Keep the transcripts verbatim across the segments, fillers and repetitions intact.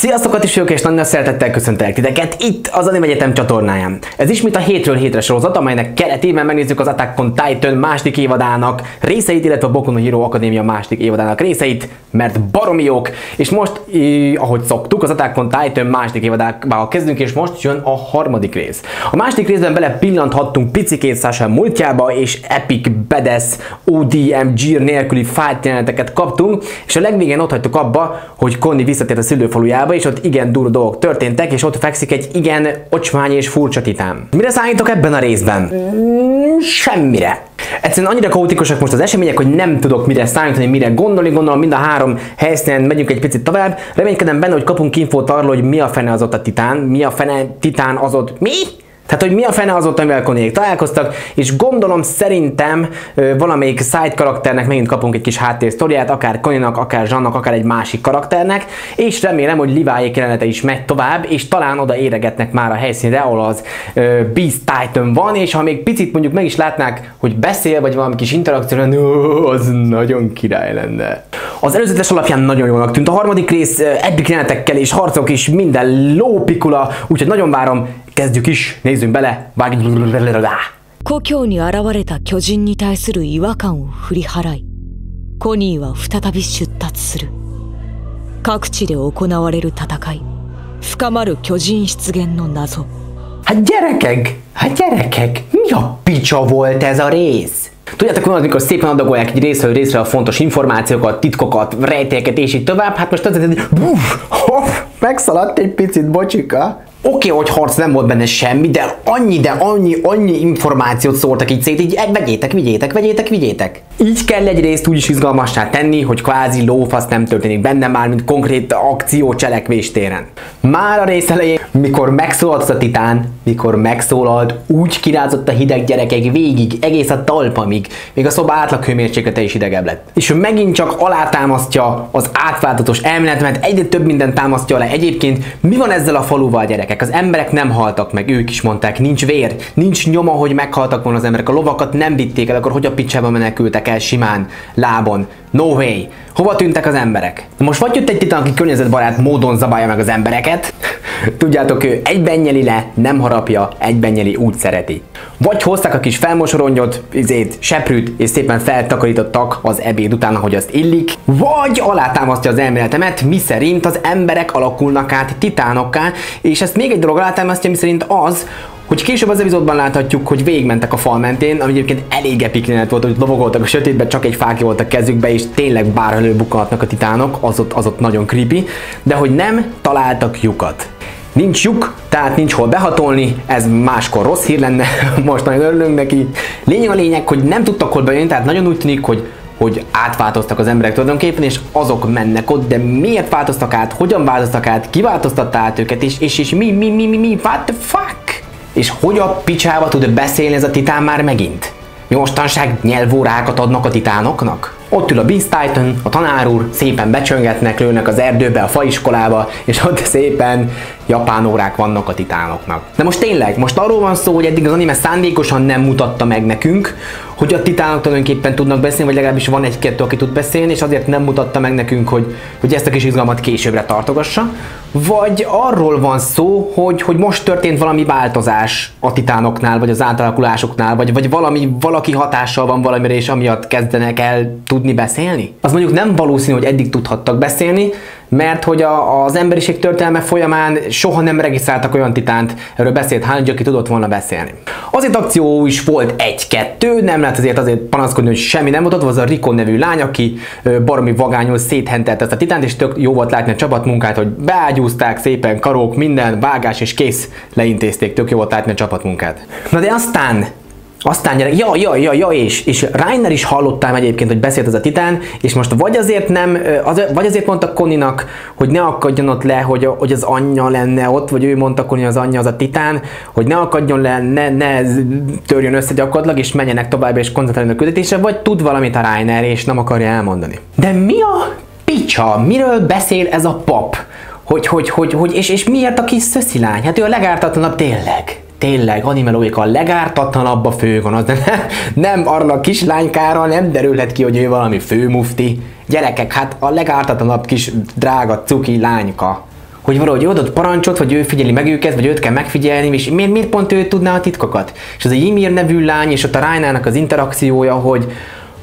Sziasztok, a tisők, és nagyon szeretettel köszöntelek titeket itt az Animegyetem csatornáján. Ez ismét a hétről hétre sorozat, amelynek keretében megnézzük az Attack on Titan második évadának részeit, illetve a Boku no Hero Academia második évadának részeit, mert baromi jók. És most, eh, ahogy szoktuk, az Attack on Titan második évadába kezdünk, és most jön a harmadik rész. A második részben bele pillanthattunk picikét Sasha múltjába, és epic badass o dé em gear nélküli fight jeleneteket kaptunk, és a legvégén ott hagytuk abba, hogy Connie visszatért a szülőfalujába, és ott igen durva dolgok történtek, és ott fekszik egy igen ocsmány és furcsa titán. Mire számítok ebben a részben? Semmire. Egyszerűen annyira kaotikusak most az események, hogy nem tudok mire számítani, mire gondolni, gondolom mind a három helyszínen megyünk egy picit tovább. Reménykedem benne, hogy kapunk infót arról, hogy mi a fene az ott a titán, mi a fene titán az ott mi? Tehát, hogy mi a fene az ott, amivel Connie-ék találkoztak, és gondolom szerintem valamelyik side karakternek megint kapunk egy kis háttérsztoriát, akár Connie-nak, akár Jeannak, akár egy másik karakternek, és remélem, hogy Levi jelenete is megy tovább, és talán oda éregetnek már a helyszínre, ahol az ö, Beast Titan van, és ha még picit mondjuk meg is látnák, hogy beszél, vagy valami kis interakció, az nagyon király lenne. Az előzetes alapján nagyon jónak tűnt a harmadik rész, eddig jelenetekkel és harcok is minden lópikula, úgyhogy nagyon várom, kezdjük is, nézzünk bele, vágjunk rá! 故郷に現れた巨人に対する違和感を振り払い、コニーは再び出立する。各地で行われる戦い、深まる巨人出現の謎。Hát gyerekek, hát gyerekek, mi a picsa volt ez a rész? Tudjátok, van az, amikor szépen adagolják egy részről részre a fontos információkat, titkokat, rejtélyeket és így tovább, hát most azért, hogy buf, hopp, megszaladt egy picit, bocsika. Oké, okay, hogy harc nem volt benne semmi, de annyi, de annyi, annyi információt szórtak így szét, így vegyétek, vigyétek, vegyétek, vigyétek. Így kell egy részt úgy is izgalmassá tenni, hogy kvázi lófasz nem történik benne már, mint konkrét akció cselekvés téren. Már a rész elején, mikor megszólalt a titán, mikor megszólalt, úgy kirázott a hideg gyerekek végig, egész a talpamig, még a szoba átlag hőmérséklete is hidegebb lett. És megint csak alátámasztja az átváltozatos elméletemet, egyre több mindent támasztja alá. Egyébként mi van ezzel a faluval, gyerekek? Az emberek nem haltak meg, ők is mondták, nincs vér, nincs nyoma, hogy meghaltak volna az emberek, a lovakat nem vitték el, akkor hogy a picsába menekültek el simán, lábon, no way, hova tűntek az emberek? Most vagy jött egy titán, aki környezetbarát módon zabálja meg az embereket, tudjátok, ő egyben nyeli le, nem harapja, egyben nyeli, úgy szereti. Vagy hozták a kis felmosorongyot, izét, seprűt, és szépen feltakarítottak az ebéd után, ahogy azt illik, vagy alátámasztja az elméletemet, miszerint az emberek alakulnak át titánokká, és ezt még Még egy dolog alátámasztja, miszerint az, hogy később az epizódban láthatjuk, hogy végigmentek a fal mentén, ami egyébként elég epik jelenet volt, hogy lovagoltak a sötétbe, csak egy fákja volt a kezükbe, és tényleg bárhol előbukkanhatnak a titánok, az ott, az ott nagyon creepy, de hogy nem találtak lyukat. Nincs lyuk, tehát nincs hol behatolni, ez máskor rossz hír lenne, most nagyon örülünk neki. Lényeg a lényeg, hogy nem tudtak hol bejönni, tehát nagyon úgy tűnik, hogy hogy átváltoztak az emberek tulajdonképpen, és azok mennek ott, de miért változtak át, hogyan változtak át, ki változtatta át őket, és, és, és mi, mi, mi, mi, mi, what the fuck? És hogy a picsába tud beszélni ez a titán már megint? Mi mostanság nyelvórákat adnak a titánoknak? Ott ül a Beast Titan, a tanár úr, szépen becsöngetnek, lőnek az erdőbe, a faiskolába, és ott szépen japán órák vannak a titánoknak. De most tényleg, most arról van szó, hogy eddig az anime szándékosan nem mutatta meg nekünk, hogy a titánok tulajdonképpen tudnak beszélni, vagy legalábbis van egy-kettő, aki tud beszélni, és azért nem mutatta meg nekünk, hogy, hogy ezt a kis izgalmat későbbre tartogassa. Vagy arról van szó, hogy, hogy most történt valami változás a titánoknál, vagy az átalakulásoknál, vagy, vagy valami, valaki hatással van valamire, és amiatt kezdenek el tudni beszélni. Az mondjuk nem valószínű, hogy eddig tudhattak beszélni, mert hogy a, az emberiség történelme folyamán soha nem regisztráltak olyan titánt, erről beszélt Hanji, aki tudott volna beszélni. Azért akció is volt egy-kettő, nem lehet azért azért panaszkodni, hogy semmi nem mutatva, az a Rikon nevű lány, aki baromi vagányul széthentett ezt a titánt, és tök jó volt látni a csapatmunkát, hogy beágyúzták szépen, karók, minden, vágás és kész, leintézték, tök jó volt látni a csapatmunkát. Na de aztán... Aztán gyerek, ja, ja, ja, ja, és, és Reiner is hallottam egyébként, hogy beszélt ez a titán, és most vagy azért nem, az, vagy azért mondta Connie-nak, hogy ne akadjon ott le, hogy, hogy az anyja lenne ott, vagy ő mondta Connie, az anyja az a titán, hogy ne akadjon le, ne, ne törjön össze gyakorlatilag, és menjenek tovább, és koncentráljon a küldetésre, vagy tud valamit a Reiner, és nem akarja elmondani. De mi a picsa? Miről beszél ez a pap? Hogy, hogy, hogy, hogy és, és miért a kis szöszilány? Hát ő a legártatlanabb tényleg. Tényleg, anime logika a legártatlanabb a főgon, az nem, nem arra a kislánykára nem derülhet ki, hogy ő valami főmufti. Gyerekek, hát a legártatlanabb kis drága cuki lányka. hogy valahogy ő adott parancsot, vagy ő figyeli meg őket, vagy őt kell megfigyelni, és miért, miért pont ő tudná a titkokat? És ez a Ymir nevű lány, és ott a Reinernek az interakciója, hogy,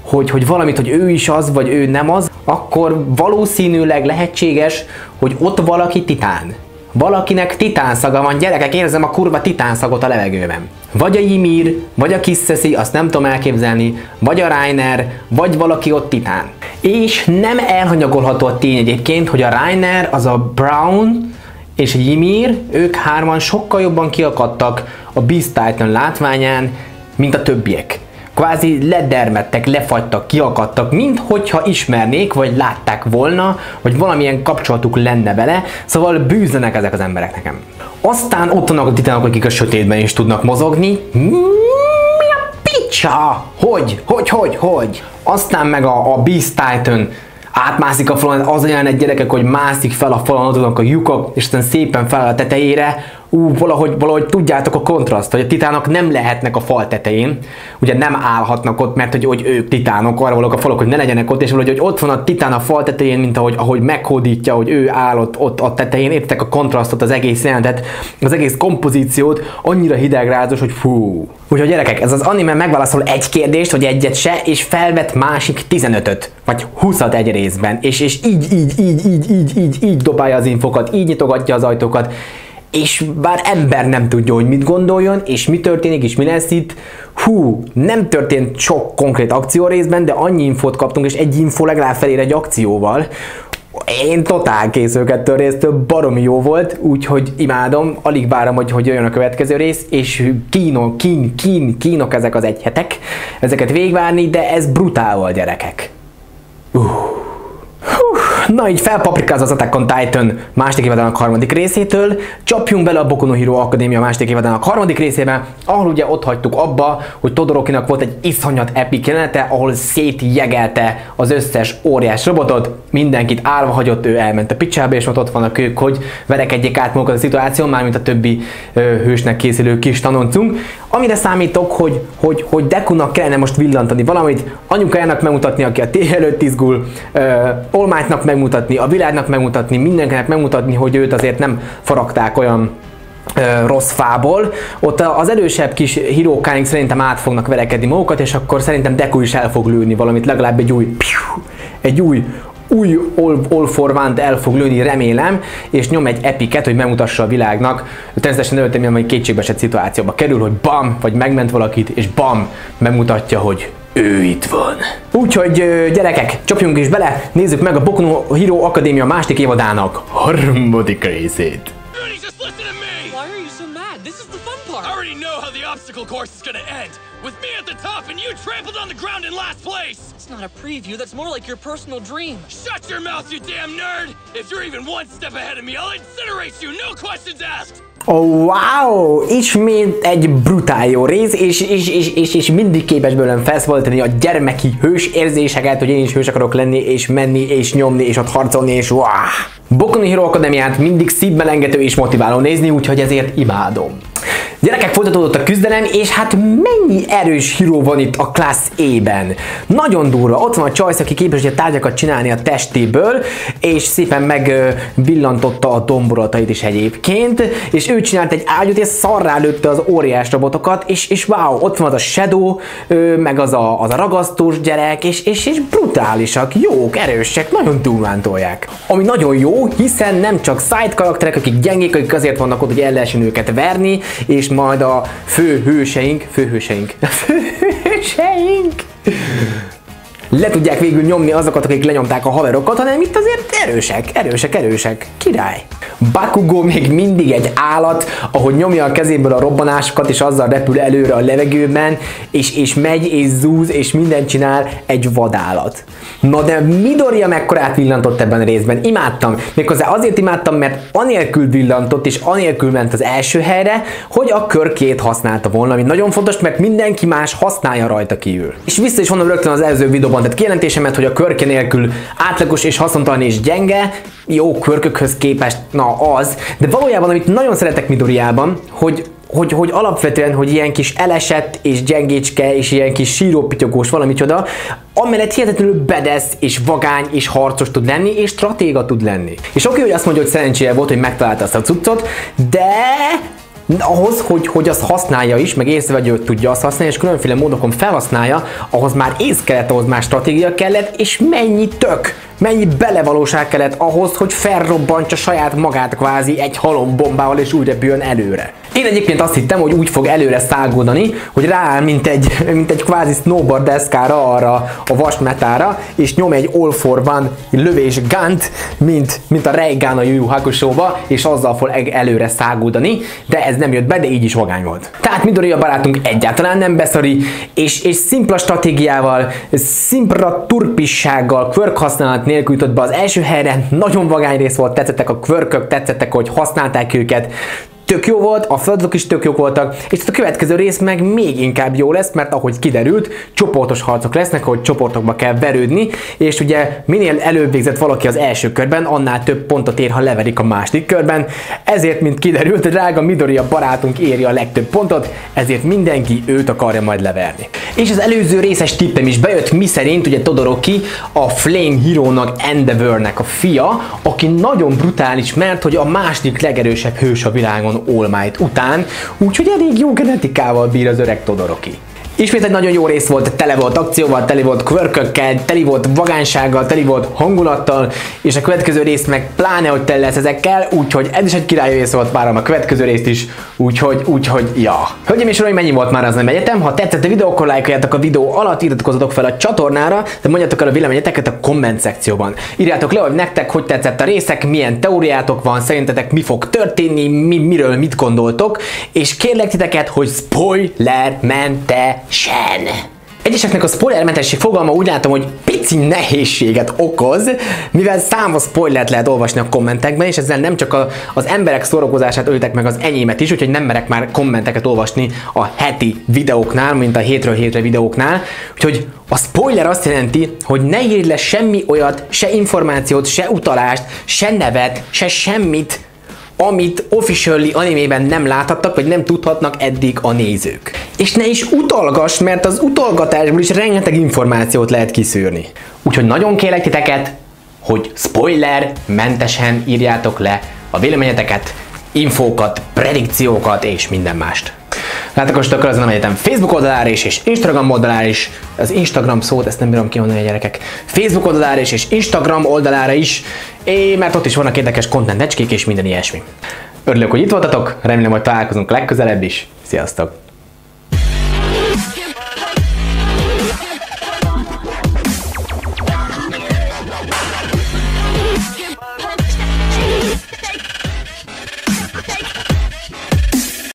hogy, hogy valamit, hogy ő is az, vagy ő nem az, akkor valószínűleg lehetséges, hogy ott valaki titán. Valakinek titánszaga van, gyerekek, érzem a kurva titánszagot a levegőben. Vagy a Ymir, vagy a kis Ceci, azt nem tudom elképzelni, vagy a Reiner, vagy valaki ott titán. És nem elhanyagolható a tény egyébként, hogy a Reiner, az a Brown és a Ymir, ők hárman sokkal jobban kiakadtak a Beast Titan látványán, mint a többiek. Kvázi ledermettek, lefagytak, kiakadtak, minthogyha ismernék, vagy látták volna, vagy valamilyen kapcsolatuk lenne vele, szóval bűzlenek ezek az emberek nekem. Aztán ott vannak a titánok, akik a sötétben is tudnak mozogni. Mi a picsa? Hogy? Hogy? Hogy? Hogy? Aztán meg a, a Beast Titan átmászik a falon, az olyan egy gyerekek, hogy mászik fel a falon, ott vannak a lyukak, és aztán szépen fel a tetejére. Ú, valahogy, valahogy tudjátok a kontraszt, hogy a titánok nem lehetnek a fal tetején, ugye nem állhatnak ott, mert hogy, hogy ők titánok, arra valók a falok, hogy ne legyenek ott, és valahogy hogy ott van a titán a fal tetején, mint ahogy, ahogy meghódítja, hogy ő áll ott, ott a tetején, értek a kontrasztot, az egész jelentet, az egész kompozíciót, annyira hidegrázós, hogy fú. Úgyhogy gyerekek, ez az anime megválaszol egy kérdést, vagy egyet se, és felvet másik tizenötöt, vagy húszat egy részben, és, és így, így, így, így, így, így, így dobálja az infokat, így nyitogatja az ajtókat, és bár ember nem tudja, hogy mit gondoljon, és mi történik, és mi lesz itt. Hú, nem történt sok konkrét akció részben, de annyi infót kaptunk, és egy infó legalább felér egy akcióval. Én totál készülök ettől résztől, baromi jó volt, úgyhogy imádom, alig várom, hogy, hogy jöjjön a következő rész, és kínok, kín, kín, kínok ezek az egyhetek, ezeket végvárni, de ez brutál volt, gyerekek. Uh. Na így felpaprikázza az Attack on Titan második évadának harmadik részétől, csapjunk bele a Boku no Hero Academia második évadának harmadik részébe, ahol ugye ott hagytuk abba, hogy Todorokinak volt egy iszonyat epik jelenete, ahol szétjegelte az összes óriás robotot, mindenkit állva hagyott, ő elment a picsába, és ott, ott vannak ők, hogy verekedjék át magukat a szituáción, mármint a többi ö, hősnek készülő kis tanoncunk. Amire számítok, hogy, hogy, hogy Dekunak kellene most villantani valamit, anyukájának megmutatni, aki a tél előtt izgul, ö, All Might-nak megmutatni, a világnak megmutatni, mindenkinek megmutatni, hogy őt azért nem faragták olyan ö, rossz fából. Ott az erősebb kis hírókáink szerintem át fognak verekedni magukat, és akkor szerintem Deku is el fog lőni valamit, legalább egy új, piu, egy új, új all, all for one-t el fog lőni, remélem, és nyom egy epiket, hogy megmutassa a világnak. Természetesen előttem, hogy kétségbeesett szituációba kerül, hogy bam, vagy megment valakit, és bam, megmutatja, hogy ő itt van. Úgyhogy gyerekek, csapjunk is bele, nézzük meg a Boku no Hero Academia második évadának harmadik részét. Oh, wow! Ismét egy brutál jó rész, és, és, és, és, és mindig képes bőlem felszabadítani a gyermeki hős érzéseket, hogy én is hős akarok lenni, és menni, és nyomni, és ott harcolni, és wow! Boku no Hero Academiát mindig szívmelengető és motiváló nézni, úgyhogy ezért imádom. Gyerekek, folytatódott a küzdelem, és hát mennyi erős híró van itt a Class A-ben. Nagyon durva, ott van a csajsz, aki képes a tárgyakat csinálni a testéből, és szépen megvillantotta a domboratait is egyébként, és ő csinált egy ágyút, és szarrá lőtte az óriás robotokat, és, és wow, ott van az a Shadow, meg az a, az a ragasztós gyerek, és, és, és brutálisak, jók, erősek, nagyon durvántolják. Ami nagyon jó, hiszen nem csak side karakterek, akik gyengék, akik azért vannak ott, hogy el lehessen őket verni, és majd a főhőseink, főhőseink, főhőseink le tudják végül nyomni azokat, akik lenyomták a haverokat, hanem itt azért erősek, erősek, erősek, király. Bakugó még mindig egy állat, ahogy nyomja a kezéből a robbanásokat, és azzal repül előre a levegőben, és, és megy, és zúz, és mindent csinál, egy vadállat. Na de Midoriya mekkorát villantott ebben a részben, imádtam. Méghozzá azért imádtam, mert anélkül villantott, és anélkül ment az első helyre, hogy a körkét használta volna, ami nagyon fontos, mert mindenki más használja rajta kívül. És vissza is mondom rögtön az előző videóban, tehát kijelentésemet, hogy a körke nélkül átlagos és haszontalan és gyenge, jó körkökhöz képest, na az, de valójában, amit nagyon szeretek Midoriyában, hogy hogy, hogy alapvetően, hogy ilyen kis elesett és gyengécske és ilyen kis sírópityogós valamicsoda, amellett hihetetlenül bedesz és vagány és harcos tud lenni és stratéga tud lenni. És oké, hogy azt mondja, hogy szerencséje volt, hogy megtalálta azt a cuccot, de... ahhoz, hogy, hogy azt használja is, meg észrevegye, hogy tudja azt használni, és különféle módokon felhasználja, ahhoz már ész kellett, ahhoz már stratégia kellett, és mennyi tök, mennyi belevalóság kellett ahhoz, hogy felrobbantsa saját magát kvázi egy halombombával, és úgy repüljön előre. Én egyébként azt hittem, hogy úgy fog előre száguldani, hogy rááll, mint egy, mint egy kvázi snowboard deszkára, arra a vasmetára, és nyom egy all for one lövés gunt, mint, mint a Reigán a Yu Yu Hakusóba, és azzal fog előre száguldani, de ez nem jött be, de így is vagány volt. Tehát Midoriya barátunk egyáltalán nem beszari, és, és szimpla stratégiával, szimpla turpissággal, quirk használat nélkül jutott be az első helyre, nagyon vagány rész volt, tetszettek a quirkök, tetszettek, hogy használták őket, tök jó volt, a földök is tök jók voltak, és a következő rész meg még inkább jó lesz, mert ahogy kiderült, csoportos harcok lesznek, ahogy csoportokba kell verődni, és ugye minél előbb végzett valaki az első körben, annál több pontot ér, ha leverik a második körben, ezért, mint kiderült, drága Midoriya barátunk éri a legtöbb pontot, ezért mindenki őt akarja majd leverni. És az előző részes tippem is bejött, miszerint ugye Todoroki a Flame Hero-nak, Endeavornek a fia, aki nagyon brutális, mert hogy a második legerősebb hős a világon All Might után, úgyhogy elég jó genetikával bír az öreg Todoroki. Ismét egy nagyon jó rész volt, tele volt akcióval, tele volt quirkökkel, teli volt vagánsággal, teli volt hangulattal, és a következő rész meg pláne, hogy tele lesz ezekkel, úgyhogy ez is egy királyú rész volt, várom a következő részt is, úgyhogy, úgyhogy, ja. Hölgyeim és uraim, mennyi volt már az Animegyetem? Ha tetszett a videó, akkor lájkoljátok a videó alatt, iratkozzatok fel a csatornára, de mondjatok el a véleményeteket a komment szekcióban. Írjátok le, hogy nektek hogy tetszett a részek, milyen teóriátok van, szerintetek mi fog történni, mi, miről mit gondoltok, és kérlek titeket, hogy spoilermente Sen. Egyeseknek a spoilermentesség fogalma úgy látom, hogy pici nehézséget okoz, mivel számos spoilert lehet olvasni a kommentekben, és ezzel nem csak a, az emberek szórakozását öltek meg, az enyémet is, úgyhogy nem merek már kommenteket olvasni a heti videóknál, mint a hétről hétre videóknál. Úgyhogy a spoiler azt jelenti, hogy ne írj le semmi olyat, se információt, se utalást, se nevet, se semmit, amit officially animében nem láthattak, vagy nem tudhatnak eddig a nézők. És ne is utalgass, mert az utalgatásból is rengeteg információt lehet kiszűrni. Úgyhogy nagyon kérlek titeket, hogy spoiler mentesen írjátok le a véleményeteket, infókat, predikciókat és minden mást. Látogassatok el az Animegyetem Facebook oldalára is, és Instagram oldalára is, az Instagram szót, ezt nem bírom kimondani a gyerekek, Facebook oldalára is, és Instagram oldalára is, és mert ott is vannak érdekes kontentecskék és minden ilyesmi. Örülök, hogy itt voltatok, remélem, hogy találkozunk legközelebb is. Sziasztok!